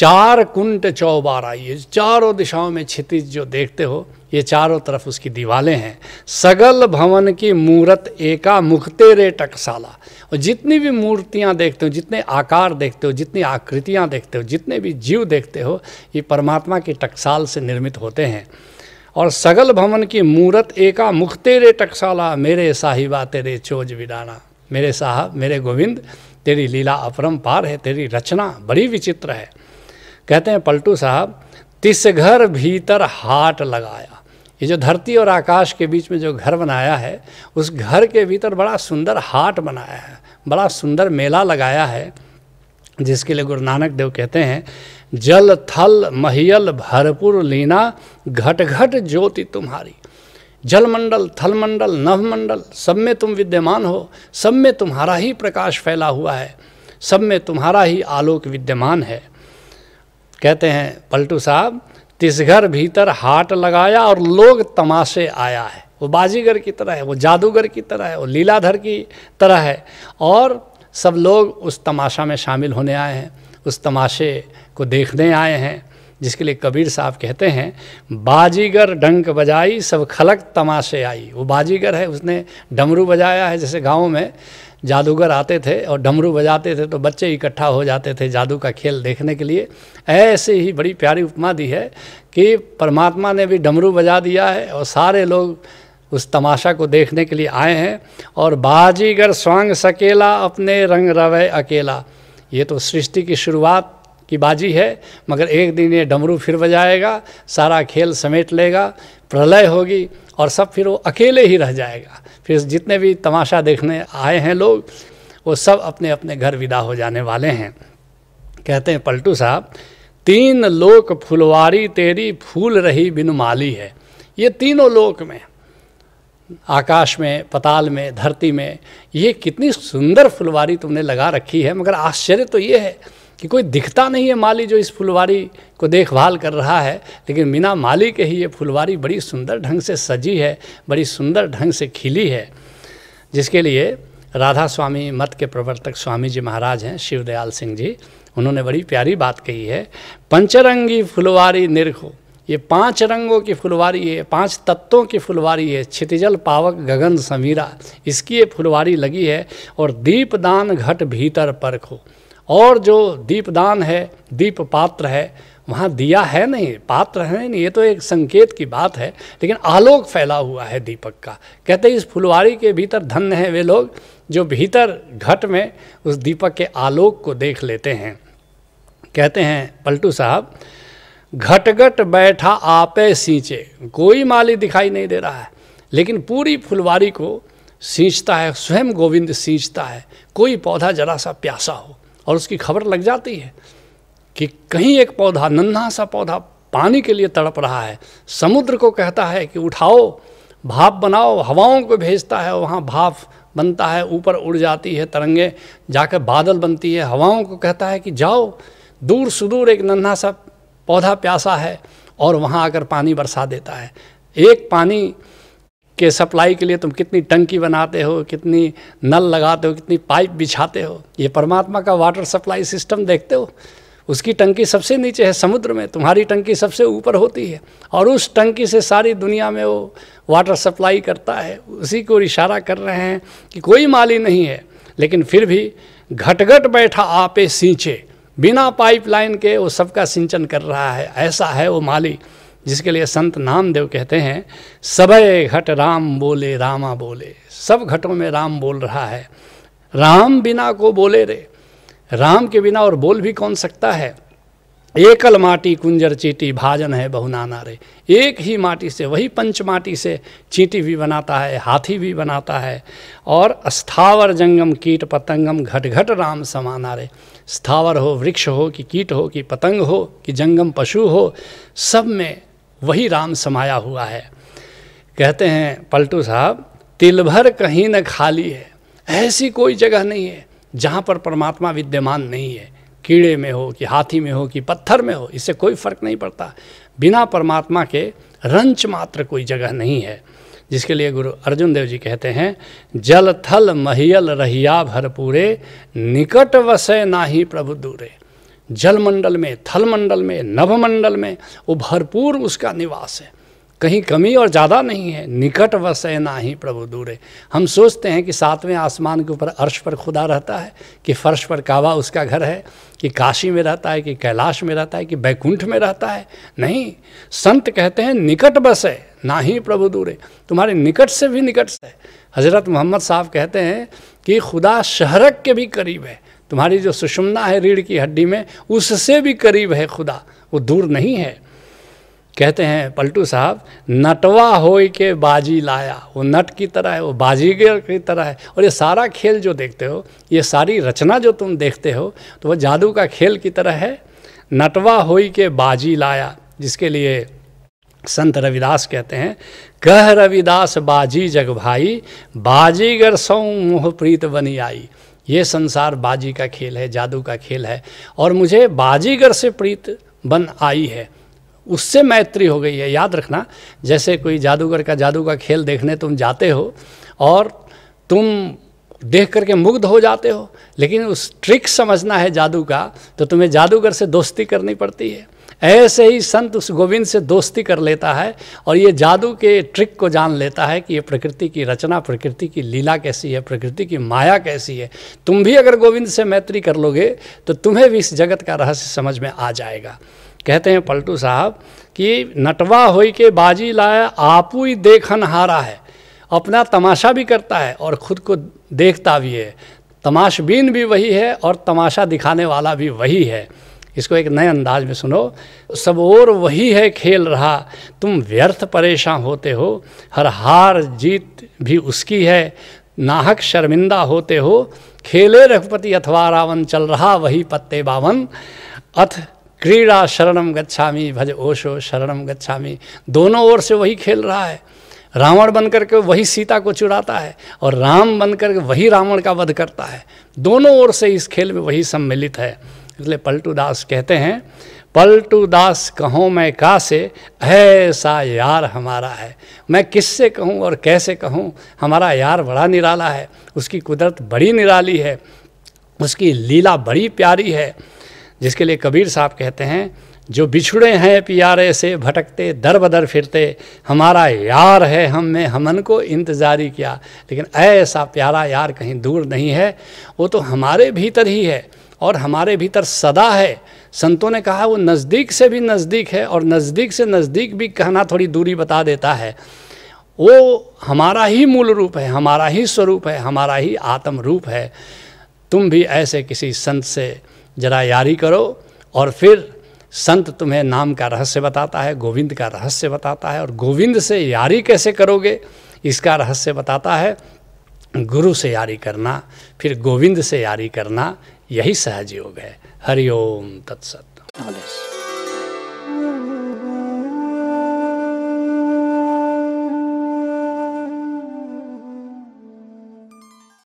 चार कुंट चौबारा, ये चारों दिशाओं में क्षितिज जो देखते हो ये चारों तरफ उसकी दीवारें हैं। सगल भवन की मूरत एका मुक्ते रे टकसाला, और जितनी भी मूर्तियाँ देखते हो, जितने आकार देखते हो, जितनी आकृतियाँ देखते हो, जितने भी जीव देखते हो, ये परमात्मा की टकसाल से निर्मित होते हैं। और सगल भवन की मूरत एका मुक्ते रे टकसाला, मेरे साहिबा तेरे चोज विडाना, मेरे साहब मेरे गोविंद तेरी लीला अपरंपार है, तेरी रचना बड़ी विचित्र है। कहते हैं पलटू साहब, तिस घर भीतर हाट लगाया, ये जो धरती और आकाश के बीच में जो घर बनाया है उस घर के भीतर बड़ा सुंदर हाट बनाया है, बड़ा सुंदर मेला लगाया है, जिसके लिए गुरु नानक देव कहते हैं, जल थल महियल भरपूर लीना घट घट ज्योति तुम्हारी। जलमंडल, थलमंडल, नवमंडल, सब में तुम विद्यमान हो, सब में तुम्हारा ही प्रकाश फैला हुआ है, सब में तुम्हारा ही आलोक विद्यमान है। कहते हैं पलटू साहब, तिसघर भीतर हाट लगाया और लोग तमाशे आया है। वो बाजीगर की तरह है, वो जादूगर की तरह है, वो लीलाधर की तरह है, और सब लोग उस तमाशा में शामिल होने आए हैं, उस तमाशे को देखने आए हैं, जिसके लिए कबीर साहब कहते हैं, बाजीगर डंक बजाई सब खलक तमाशे आई। वो बाजीगर है, उसने डमरू बजाया है। जैसे गाँव में जादूगर आते थे और डमरू बजाते थे तो बच्चे इकट्ठा हो जाते थे जादू का खेल देखने के लिए, ऐसे ही बड़ी प्यारी उपमा दी है कि परमात्मा ने भी डमरू बजा दिया है और सारे लोग उस तमाशा को देखने के लिए आए हैं। और बाजीगर स्वांग सकेला अपने रंग रवै अकेला, ये तो सृष्टि की शुरुआत की बाजी है, मगर एक दिन ये डमरू फिर बजाएगा, सारा खेल समेट लेगा, प्रलय होगी और सब फिर वो अकेले ही रह जाएगा। फिर जितने भी तमाशा देखने आए हैं लोग, वो सब अपने अपने घर विदा हो जाने वाले हैं। कहते हैं पलटू साहब, तीन लोक फुलवारी तेरी फूल रही बिनु माली है। ये तीनों लोक में, आकाश में, पताल में, धरती में, ये कितनी सुंदर फुलवारी तुमने लगा रखी है, मगर आश्चर्य तो ये है कि कोई दिखता नहीं है माली जो इस फुलवारी को देखभाल कर रहा है, लेकिन बिना माली के ही ये फुलवारी बड़ी सुंदर ढंग से सजी है, बड़ी सुंदर ढंग से खिली है। जिसके लिए राधा स्वामी मत के प्रवर्तक स्वामी जी महाराज हैं, शिवदयाल सिंह जी, उन्होंने बड़ी प्यारी बात कही है, पंचरंगी फुलवारी निरखो, ये पांच रंगों की फुलवारी है, पांच तत्वों की फुलवारी है, क्षितिजल पावक गगन समीरा, इसकी ये फुलवारी लगी है। और दीपदान घट भीतर परखो, और जो दीपदान है, दीप पात्र है, वहाँ दिया है नहीं, पात्र है नहीं, ये तो एक संकेत की बात है, लेकिन आलोक फैला हुआ है दीपक का। कहते हैं इस फुलवारी के भीतर धन्य हैं वे लोग जो भीतर घट में उस दीपक के आलोक को देख लेते हैं। कहते हैं पलटू साहब, घट घट बैठा आपे सींचे, कोई माली दिखाई नहीं दे रहा है, लेकिन पूरी फुलवारी को सींचता है स्वयं गोविंद, सींचता है। कोई पौधा जरा सा प्यासा हो और उसकी खबर लग जाती है कि कहीं एक पौधा, नन्हा सा पौधा पानी के लिए तड़प रहा है, समुद्र को कहता है कि उठाओ, भाप बनाओ, हवाओं को भेजता है, वहाँ भाप बनता है, ऊपर उड़ जाती है तरंगे, जाकर बादल बनती है, हवाओं को कहता है कि जाओ, दूर सुदूर एक नन्हा सा पौधा प्यासा है, और वहाँ आकर पानी बरसा देता है। एक पानी के सप्लाई के लिए तुम कितनी टंकी बनाते हो, कितनी नल लगाते हो, कितनी पाइप बिछाते हो, ये परमात्मा का वाटर सप्लाई सिस्टम देखते हो, उसकी टंकी सबसे नीचे है समुद्र में, तुम्हारी टंकी सबसे ऊपर होती है, और उस टंकी से सारी दुनिया में वो वाटर सप्लाई करता है। उसी को इशारा कर रहे हैं कि कोई माली नहीं है, लेकिन फिर भी घट घट बैठा आपे सींचे, बिना पाइपलाइन के वो सबका सिंचन कर रहा है, ऐसा है वो माली। जिसके लिए संत नामदेव कहते हैं, सबे घट राम बोले रामा बोले, सब घटों में राम बोल रहा है, राम बिना को बोले रे, राम के बिना और बोल भी कौन सकता है। एकल माटी कुंजर चीटी भाजन है बहुनाना रे, एक ही माटी से, वही पंच माटी से चींटी भी बनाता है, हाथी भी बनाता है। और स्थावर जंगम कीट पतंगम घट घट राम समाना रे, स्थावर हो, वृक्ष हो कि कीट हो कि पतंग हो कि जंगम पशु हो, सब में वही राम समाया हुआ है। कहते हैं पलटू साहब, तिल भर कहीं न खाली है, ऐसी कोई जगह नहीं है जहाँ पर परमात्मा विद्यमान नहीं है, कीड़े में हो कि हाथी में हो कि पत्थर में हो, इससे कोई फर्क नहीं पड़ता, बिना परमात्मा के रंच मात्र कोई जगह नहीं है। जिसके लिए गुरु अर्जुन देव जी कहते हैं, जल थल महियल रहिया भरपूरे निकट वसे नाही प्रभु दूरे, जलमंडल में, थलमंडल में, नभमंडल में वो भरपूर उसका निवास है, कहीं कमी और ज़्यादा नहीं है। निकट वसे ना ही प्रभु दूरे। हम सोचते हैं कि सातवें आसमान के ऊपर अर्श पर खुदा रहता है, कि फर्श पर काबा उसका घर है, कि काशी में रहता है, कि कैलाश में रहता है, कि बैकुंठ में रहता है। नहीं, संत कहते हैं निकट बसे ना ही प्रभु दूरे, तुम्हारे निकट से भी निकट से। हज़रत मोहम्मद साहब कहते हैं कि खुदा शहरक के भी करीब है, तुम्हारी जो सुषुम्ना है रीढ़ की हड्डी में, उससे भी करीब है खुदा, वो दूर नहीं है। कहते हैं पलटू साहब, नटवा होए के बाजी लाया, वो नट की तरह है, वो बाजीगर की तरह है। और ये सारा खेल जो देखते हो, ये सारी रचना जो तुम देखते हो, तो वह जादू का खेल की तरह है। नटवा होए के बाजी लाया, जिसके लिए संत रविदास कहते हैं, कह रविदास बाजी जग भाई, बाजीगर सौ मोहप्रीत बनी आई। ये संसार बाजी का खेल है, जादू का खेल है, और मुझे बाजीगर से प्रीत बन आई है, उससे मैत्री हो गई है। याद रखना, जैसे कोई जादूगर का जादू का खेल देखने तुम जाते हो और तुम देख करके मुग्ध हो जाते हो, लेकिन उस ट्रिक समझना है जादू का, तो तुम्हें जादूगर से दोस्ती करनी पड़ती है। ऐसे ही संत उस गोविंद से दोस्ती कर लेता है और ये जादू के ट्रिक को जान लेता है कि ये प्रकृति की रचना, प्रकृति की लीला कैसी है, प्रकृति की माया कैसी है। तुम भी अगर गोविंद से मैत्री कर लोगे तो तुम्हें भी इस जगत का रहस्य समझ में आ जाएगा। कहते हैं पलटू साहब कि नटवा होई के बाजी लाया, आपू ही देखन हारा है। अपना तमाशा भी करता है और ख़ुद को देखता भी है। तमाशबीन भी वही है और तमाशा दिखाने वाला भी वही है। इसको एक नए अंदाज में सुनो। सब और वही है खेल रहा, तुम व्यर्थ परेशान होते हो। हर हार जीत भी उसकी है, नाहक शर्मिंदा होते हो। खेले रघुपति अथवा रावण, चल रहा वही पत्ते बावन। अथ क्रीड़ा शरणम गच्छामी, भज ओशो शरणम गच्छामी। दोनों ओर से वही खेल रहा है। रावण बन करके वही सीता को चुराता है और राम बन करके वही रावण का वध करता है। दोनों ओर से इस खेल में वही सम्मिलित है। इसलिए पलटू दास कहते हैं, पलटू दास कहूँ मैं का से, ऐसा यार हमारा है। मैं किससे कहूँ और कैसे कहूँ, हमारा यार बड़ा निराला है, उसकी कुदरत बड़ी निराली है, उसकी लीला बड़ी प्यारी है। जिसके लिए कबीर साहब कहते हैं, जो बिछुड़े हैं प्यारे से, भटकते दर बदर फिरते। हमारा यार है हम में हमन को इंतज़ारी किया। लेकिन ऐसा प्यारा यार कहीं दूर नहीं है, वो तो हमारे भीतर ही है और हमारे भीतर सदा है। संतों ने कहा वो नज़दीक से भी नज़दीक है, और नज़दीक से नज़दीक भी कहना थोड़ी दूरी बता देता है। वो हमारा ही मूल रूप है, हमारा ही स्वरूप है, हमारा ही आत्म रूप है। तुम भी ऐसे किसी संत से जरा यारी करो और फिर संत तुम्हें नाम का रहस्य बताता है, गोविंद का रहस्य बताता है। और गोविंद से यारी कैसे करोगे इसका रहस्य बताता है। गुरु से यारी करना, फिर गोविंद से यारी करना, यही सहज योग है। हरिओम तत्सत।